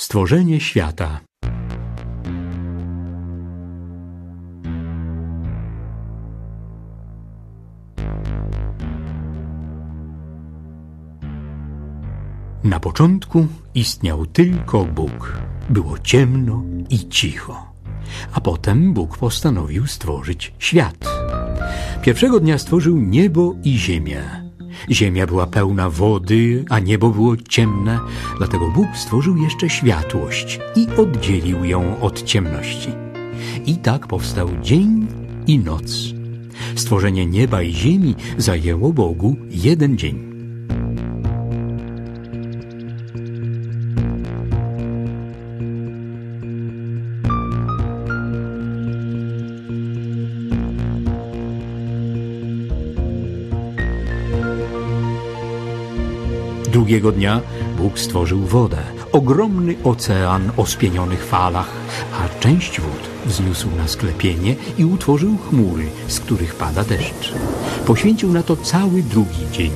Stworzenie świata. Na początku istniał tylko Bóg. Było ciemno i cicho. A potem Bóg postanowił stworzyć świat. Pierwszego dnia stworzył niebo i ziemię. Ziemia była pełna wody, a niebo było ciemne, dlatego Bóg stworzył jeszcze światłość i oddzielił ją od ciemności. I tak powstał dzień i noc. Stworzenie nieba i ziemi zajęło Bogu jeden dzień. Drugiego dnia Bóg stworzył wodę, ogromny ocean o spienionych falach, a część wód wzniósł na sklepienie i utworzył chmury, z których pada deszcz. Poświęcił na to cały drugi dzień.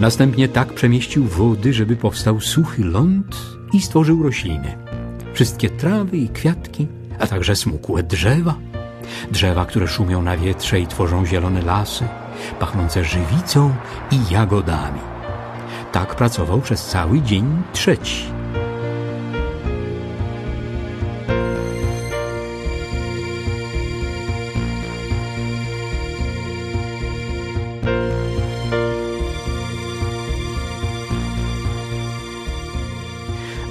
Następnie tak przemieścił wody, żeby powstał suchy ląd i stworzył rośliny. Wszystkie trawy i kwiatki, a także smukłe drzewa. Drzewa, które szumią na wietrze i tworzą zielone lasy, pachnące żywicą i jagodami. Tak pracował przez cały dzień trzeci.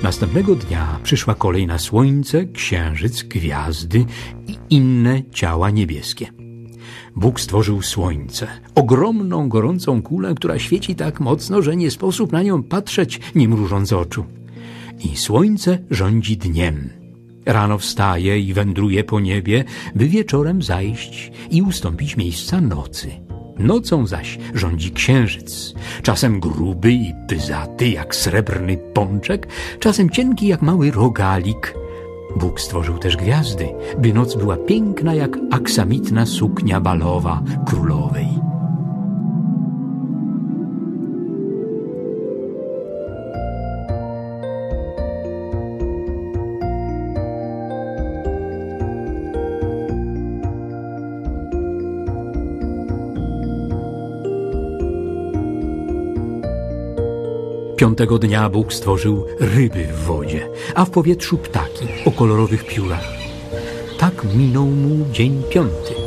Następnego dnia przyszła kolej na słońce, księżyc, gwiazdy i inne ciała niebieskie. Bóg stworzył słońce, ogromną, gorącą kulę, która świeci tak mocno, że nie sposób na nią patrzeć, nie mrużąc oczu. I słońce rządzi dniem. Rano wstaje i wędruje po niebie, by wieczorem zajść i ustąpić miejsca nocy. Nocą zaś rządzi księżyc, czasem gruby i pyzaty jak srebrny pączek, czasem cienki jak mały rogalik. Bóg stworzył też gwiazdy, by noc była piękna jak aksamitna suknia balowa królowej. Piątego dnia Bóg stworzył ryby w wodzie, a w powietrzu ptaki o kolorowych piórach. Tak minął mu dzień piąty.